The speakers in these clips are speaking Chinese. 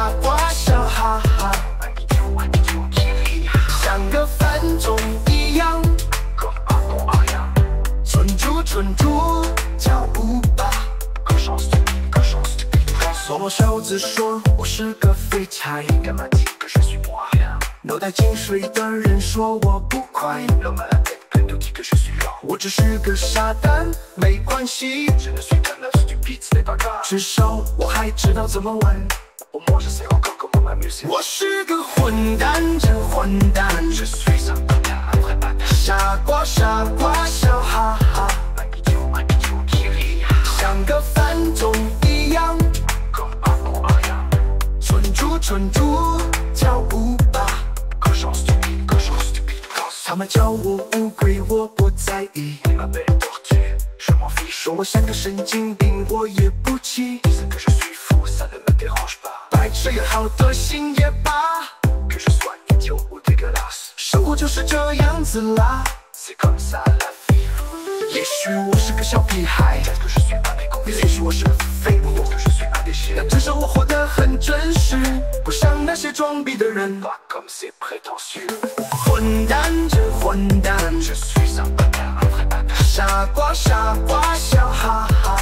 傻瓜笑哈哈，像个饭种一样，蠢猪蠢猪叫五八。缩小子说我是个废柴，脑袋进水的人说我不快，我只是个傻蛋，没关系。至少我还知道怎么玩。我是个混蛋，真混蛋。傻瓜傻瓜笑哈哈，像个饭种一样。蠢猪蠢猪叫五八，他们叫我乌龟，我不在意。说我像个神经病，我也不气。白痴也好，得心也罢。生活就是这样子啦。也许我是个小屁孩，也许我是个废物，但至少我活得很真实，不像那些装逼的人。混蛋，真混蛋。傻瓜傻瓜笑哈哈，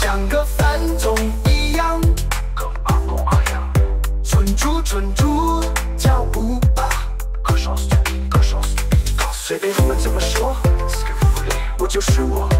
像个饭种一样。蠢猪蠢猪叫五八，随便你们怎么说，我就是我。